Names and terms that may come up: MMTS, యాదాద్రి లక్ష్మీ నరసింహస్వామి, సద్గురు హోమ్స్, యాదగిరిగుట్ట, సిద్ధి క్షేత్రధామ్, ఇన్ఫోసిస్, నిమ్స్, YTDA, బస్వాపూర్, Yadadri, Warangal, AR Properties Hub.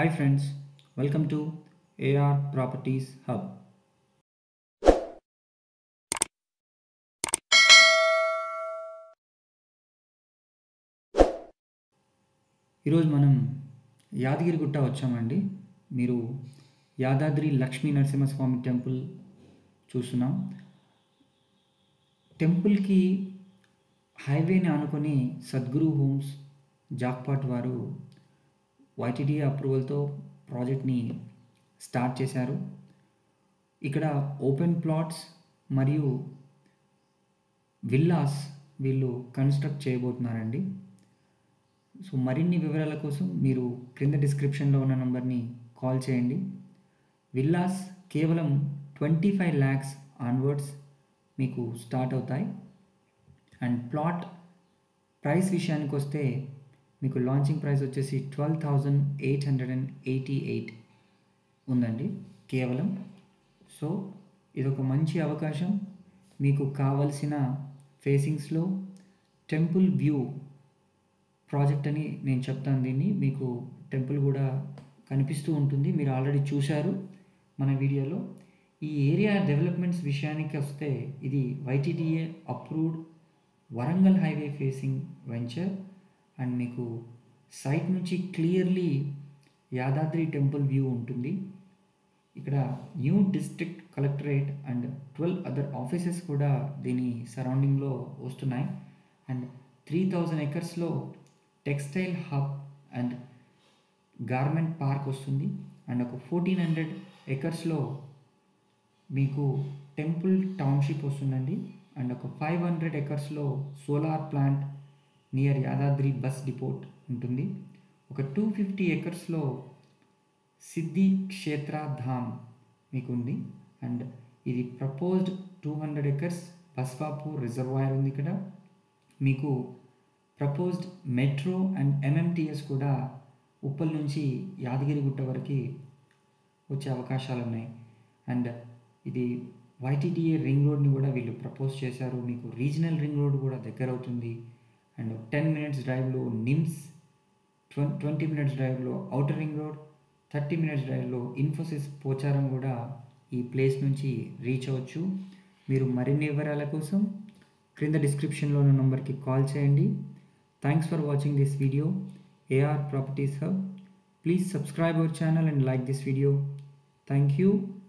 Hi friends, welcome to AR Properties Hub. ఈరోజు మనం యాదగిరిగుట్ట వచ్చామండి. మీరు యాదాద్రి లక్ష్మీ నరసింహస్వామి టెంపుల్ చూస్తున్నాం. టెంపుల్కి హైవేని అనుకొని సద్గురు హోమ్స్ జాక్పాట్ వారు YTDA అప్రూవల్ तो ప్రాజెక్ట్ ని స్టార్ట్ చేశారు. ఇక్కడ ఓపెన్ ప్లాట్స్ మరియు విల్లాస్ వీళ్ళు కన్స్ట్రక్ట్ చేయబోతున్నారండి. సో మరిన్ని వివరాల కోసం మీరు క్రింద డిస్క్రిప్షన్ లో ఉన్న నంబర్ ని కాల్ చేయండి. విల్లాస్ కేవలం 25 lakhs ఆన్వర్డ్స్ మీకు స్టార్ట్ అవుతాయి. అండ్ ప్లాట్ ప్రైస్ విషయానికి వస్తే మీకు లాంచింగ్ ప్రైస్ వచ్చేసి 12,888 ఉందండి కేవలం. సో ఇదొక మంచి అవకాశం. మీకు కావాల్సిన ఫేసింగ్స్లో టెంపుల్ వ్యూ ప్రాజెక్ట్ అని నేను చెప్తాను. దీన్ని మీకు టెంపుల్ కూడా కనిపిస్తూ ఉంటుంది, మీరు ఆల్రెడీ చూశారు మన వీడియోలో. ఈ ఏరియా డెవలప్మెంట్స్ విషయానికి వస్తే ఇది YTDA approved Warangal highway facing venture. And మీకు సైట్ నుంచి క్లియర్లీ యాదాద్రి టెంపుల్ వ్యూ ఉంటుంది. ఇక్కడ new district collectorate and 12 other offices కూడా దీని సరౌండింగ్లో వస్తున్నాయి. అండ్ 3000 ఎకర్స్లో textile hub and garment park వస్తుంది. అండ్ ఒక 1400 ఎకర్స్లో మీకు టెంపుల్ టౌన్షిప్ వస్తుందండి. అండ్ ఒక 500 ఎకర్స్లో solar plant near Yadadri bus depot ఉంటుంది. ఒక 250 ఎకర్స్లో సిద్ధి క్షేత్రధామ్ మీకు ఉంది. అండ్ ఇది ప్రపోజ్డ్ 200 ఎకర్స్ బస్వాపూర్ రిజర్వాయర్ ఉంది. ఇక్కడ మీకు ప్రపోజ్డ్ మెట్రో అండ్ MMTS కూడా ఉప్పల్ నుంచి యాదగిరిగుట్ట వరకు వచ్చే అవకాశాలు ఉన్నాయి. అండ్ ఇది YTDA రింగ్ రోడ్ని కూడా వీళ్ళు ప్రపోజ్ చేశారు. మీకు రీజనల్ రింగ్ రోడ్ కూడా దగ్గర అవుతుంది. అండ్ 10 minutes డ్రైవ్లో నిమ్స్, 20 minutes డ్రైవ్లో ఔటర్ రింగ్ రోడ్, 30 minutes డ్రైవ్లో ఇన్ఫోసిస్ పోచారం కూడా ఈ ప్లేస్ నుంచి రీచ్ అవ్వచ్చు. మీరు మరిన్ని వివరాల కోసం క్రింద డిస్క్రిప్షన్లో ఉన్న నెంబర్కి కాల్ చేయండి. Thanks for watching this video AR Properties Hub. Please subscribe our channel and like this video. Thank you.